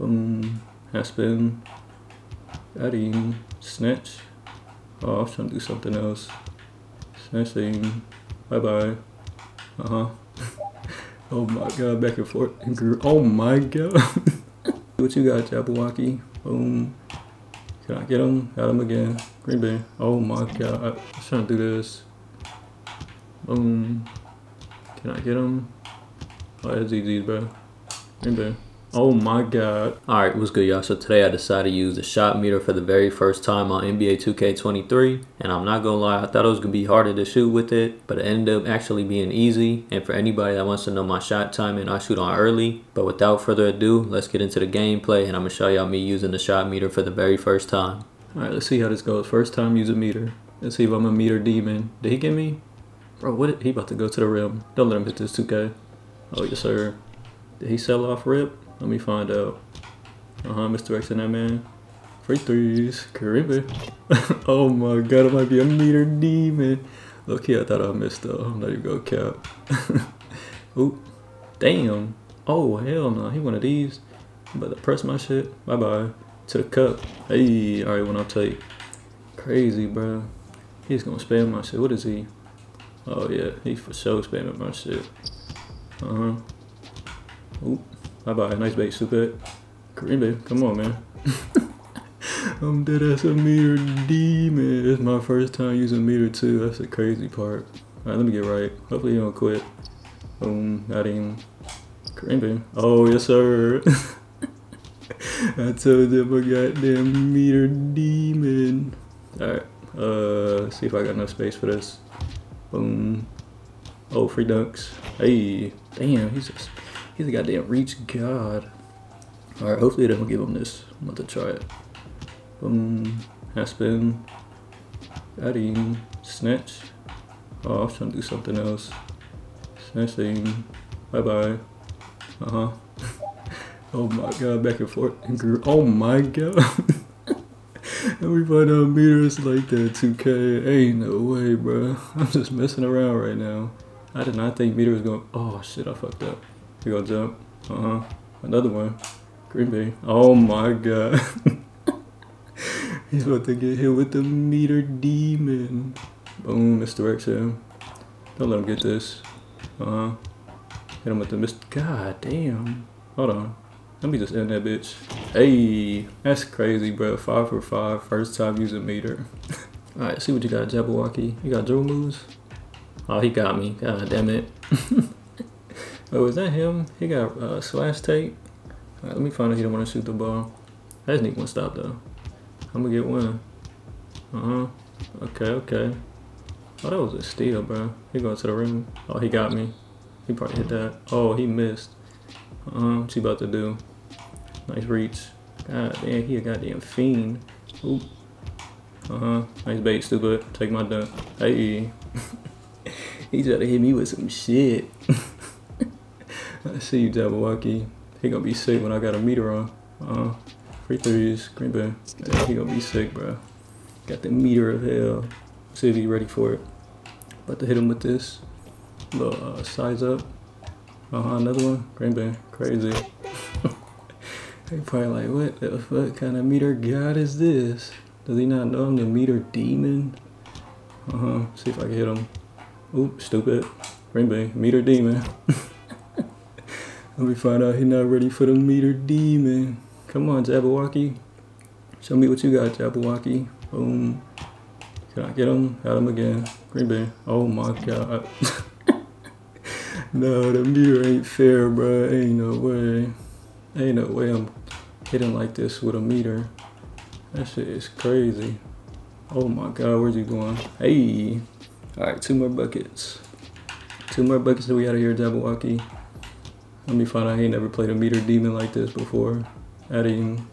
boom, has been, adding, snatch. Oh, I was trying to do something else. Snatching, bye bye. Oh my god, back and forth and grew. Oh my god. What you got, Jabberwocky? Boom. Can I get him? Got him again. Green Bay. Oh my god. I'm trying to do this. Boom. Can I get him? Oh, that's easy, bro. Green Bay. Oh my god. Alright, what's good, y'all? So today I decided to use the shot meter for the very first time on NBA 2K23. And I'm not gonna lie, I thought it was gonna be harder to shoot with it, but it ended up actually being easy. And for anybody that wants to know my shot timing, I shoot on early. But without further ado, let's get into the gameplay and I'm gonna show y'all me using the shot meter for the very first time. Alright, let's see how this goes. First time using meter. Let's see if I'm a meter demon. Did he get me? Bro, what? He about to go to the rim. Don't let him hit this 2K. Oh, yes, sir. Did he sell off rip? Let me find out. Misdirection that man. Free threes. Caribbean. Oh my god, it might be a meter demon. Okay, I thought I missed though. I'm not even gonna cap. Oop. Damn. Oh, hell no. He one of these. I'm about to press my shit. Bye bye. To the cup. Hey, alright, when I take. Crazy, bro. He's gonna spam my shit. What is he? Oh, yeah. He for sure spamming my shit. Oop. Bye bye, nice bait, stupid. Green Bay, come on, man. I'm dead ass a meter demon. It's my first time using meter too. That's the crazy part. Alright, let me get right. Hopefully you don't quit. Boom, got him. Green Bay. Oh, yes, sir. I told you I'm a goddamn meter demon. Alright, see if I got enough space for this. Boom. Oh, free dunks. Hey, damn, he's just. He's a goddamn reach god. Alright, hopefully they don't give him this. I'm about to try it. Boom. Haspin. Adin. Snatch. Oh, I was trying to do something else. Snatching. Bye bye. Oh my god, back and forth and grew. Oh my god. And we find out meters like that 2K. Ain't no way, bro. I'm just messing around right now. I did not think meter was going. Oh shit, I fucked up. Here goes jump. Another one. Green Bay. Oh my god. He's about to get hit with the meter demon. Boom, misdirection. Don't let him get this. Hit him with the god damn. Hold on. Let me just end that bitch. Hey, that's crazy, bro. 5 for 5. First time using meter. Alright, see what you got, Jabberwocky. You got drill moves? Oh, he got me. God damn it. Oh, is that him? He got slash tape. Alright, let me find out he don't want to shoot the ball. I just need one stop though. I'm gonna get one. Okay, okay. Oh, that was a steal, bro. He going to the rim. Oh, he got me. He probably hit that. Oh, he missed. What's he about to do? Nice reach. God damn, he a goddamn fiend. Oop. Nice bait, stupid. Take my dunk. Hey. He's about to hit me with some shit. I see you, Jabberwocky. He gonna be sick when I got a meter on. Free threes, Green Bay. Yeah, he gonna be sick, bro. Got the meter of hell. See if he ready for it. About to hit him with this. Little size up. Another one. Green Bay. Crazy. They probably like, what the fuck kind of meter god is this? Does he not know I'm the meter demon? See if I can hit him. Oop, stupid. Green Bay. Meter demon. Let me find out he's not ready for the meter demon. Come on, Jabberwocky. Show me what you got, Jabberwocky. Boom. Can I get him? Got him again. Green Bay. Oh my god. No, the meter ain't fair, bro. Ain't no way. Ain't no way I'm hitting like this with a meter. That shit is crazy. Oh my god, where's he going? Hey. Alright, 2 more buckets. 2 more buckets that we out of here, Jabberwocky. Let me find out he ain't never played a meter demon like this before. Adding,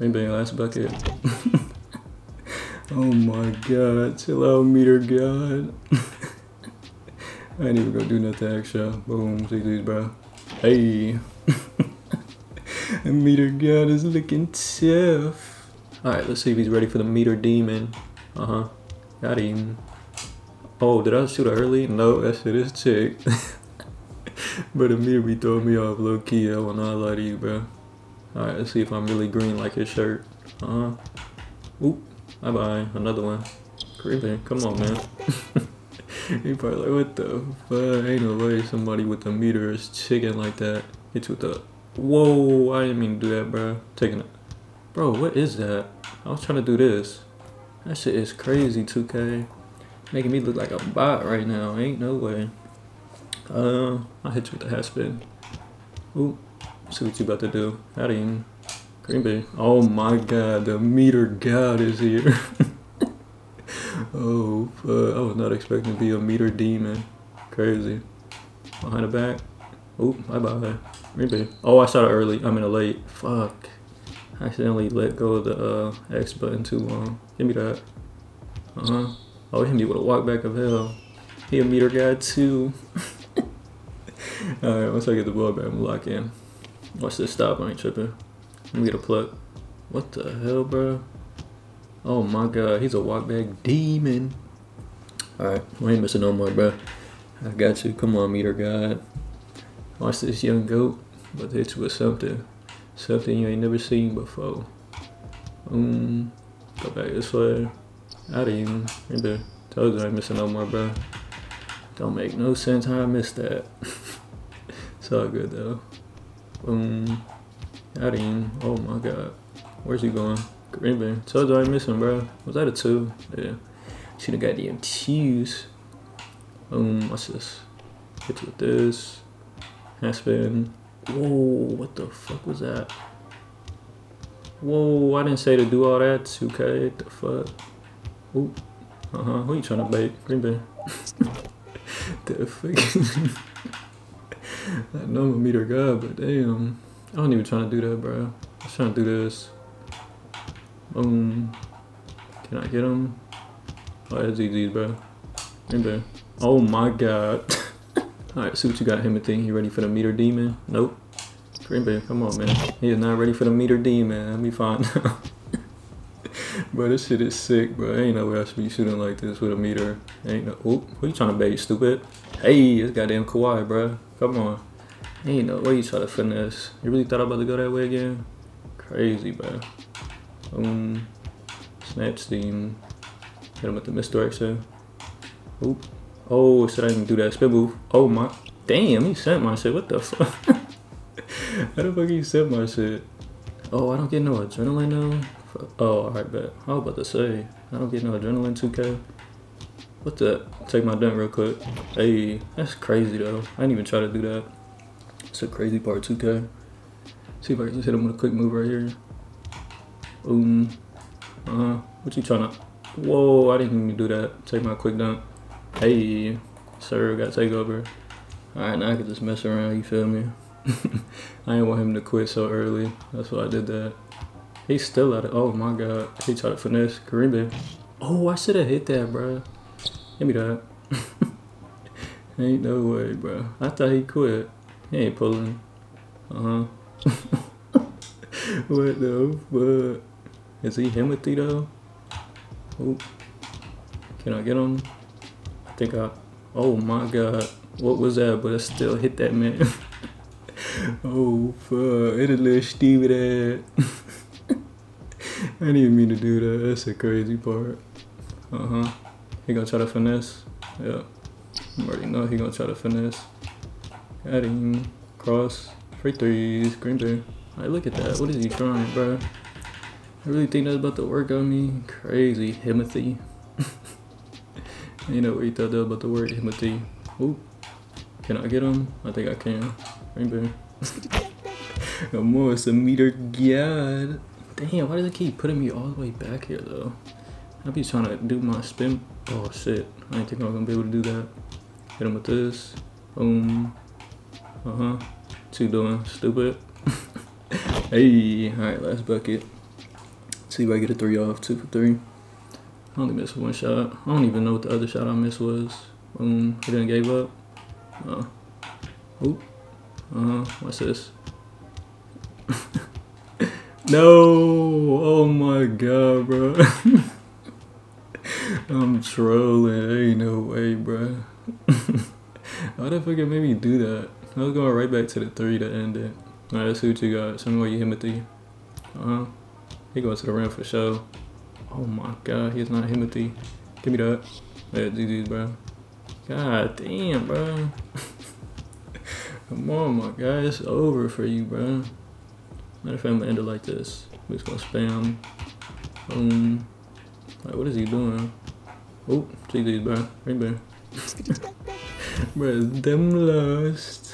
maybe last bucket. Oh my god, chill out, meter god. I ain't even gonna do nothing extra. Boom, GG's, bro. Hey. The meter god is looking tough. Alright, let's see if he's ready for the meter demon. Got him. Oh, did I shoot early? No, that shit is sick. But immediately throw me off low key. I will not lie to you, bro. Alright, let's see if I'm really green like his shirt. Oop. Bye-bye. Another one. Creepy. Come on, man. He probably like, what the fuck? Ain't no way somebody with a meter is chicken like that. Hit you with the... Whoa, I didn't mean to do that, bro. Taking it. Bro, what is that? I was trying to do this. That shit is crazy, 2K. Making me look like a bot right now. Ain't no way. I hit you with the hat spin. Oop. See what you about to do. Adin. Green Bay. Oh my god, the meter god is here. Oh, fuck. I was not expecting to be a meter demon. Crazy. Behind the back. Oop, bye-bye. Green Bay. Oh, I started early. I'm in a late. Fuck. I accidentally let go of the X button too long. Give me that. Oh, he hit me with a walk back of hell. He a meter god too. Alright, once I get the ball back, I'm locked in. Watch this stop, I ain't tripping. Let me get a plug. What the hell, bro? Oh my god, he's a walk back demon. Alright, we ain't missing no more, bro. I got you. Come on, meter god. Watch this young goat. But hit you with something. Something you ain't never seen before. Go back this way. Adin. Remember, told you I ain't missing no more, bro. Don't make no sense how I missed that. It's all good, though. Boom. Adin. Oh my god. Where's he going? Green Bay. Told you I ain't missing, bro. Was that a 2? Yeah. See the goddamn cheese. What's this? Hit you with this. Handspin. Whoa, what the fuck was that? Whoa, I didn't say to do all that, 2K. What the fuck? Oop. Who you trying to bait? Green Bay. The fuck? I know I'm a meter god, but damn. I wasn't even trying to do that, bro. I was trying to do this. Boom. Can I get him? Oh, that's easy, bro. Green Bay. Oh my god. Alright, see what you got him a thing. You ready for the meter demon? Nope. Green Bay, come on, man. He is not ready for the meter demon. Let me find out. Bro, this shit is sick, bro. Ain't no way I should be shooting like this with a meter. Ain't no... Oop, who you trying to bait, stupid? Hey, this goddamn Kawhi, bro. Come on. Ain't no way you try to finesse. You really thought I was about to go that way again? Crazy, bro. Snatch steam. Hit him with the misdirection. Oop. Oh, shit, I didn't do that spin move. Oh my, damn, he sent my shit. What the fuck? How the fuck he sent my shit? Oh, I don't get no adrenaline now? Oh, alright, bet. I was about to say, I don't get no adrenaline, 2K. What the? Take my dunk real quick. Hey, that's crazy though. I didn't even try to do that. It's a crazy part, 2K. See if I can just hit him with a quick move right here. Boom. What you trying to? Whoa, I didn't even do that. Take my quick dunk. Hey, sir, got takeover. Alright, now I can just mess around, you feel me? I didn't want him to quit so early. That's why I did that. He's still at it. Oh my god. He tried to finesse. Kareem, baby. Oh, I should have hit that, bro. Give me that. Ain't no way, bro. I thought he quit. He ain't pulling. What the fuck? Is he Himothy, though? Oop. Can I get him? Oh my god, what was that? But I still hit that man. Oh fuck, it's a little stupid ass. I didn't even mean to do that. That's the crazy part. He gonna try to finesse. Yeah, I already know he gonna try to finesse. Adding cross free threes. Green Bay. Alright, look at that. What is he trying, bro? I really think that's about to work on me. Crazy Himothy. You know what you thought about the word Himothy. Oop. Can I get him? I think I can. Green Bay. Come on, it's a meter god. Damn, why does it keep putting me all the way back here though? I be trying to do my spin. Oh shit. I ain't think I'm gonna be able to do that. Hit him with this. Boom. What you doing, stupid? Hey, alright, last bucket. See if I get a 3 off, 2 for 3. I only missed one shot. I don't even know what the other shot I missed was. He done gave up. Oop. What's this? No! Oh my god, bro. I'm trolling. There ain't no way, bro. How the fuck it made me do that? I was going right back to the 3 to end it. Alright, let's see what you got. Show me where you hit me through. He goes to the rim for sure. Oh my god, he's not hit me through. Give me that. Yeah, GG's, bro. God damn, bro. Come on, my guy. It's over for you, bro. Matter of fact, I'm gonna end it like this. We're just gonna spam. Like, what is he doing? Oh, GG's, bro. Right there. Bro, it's them lost.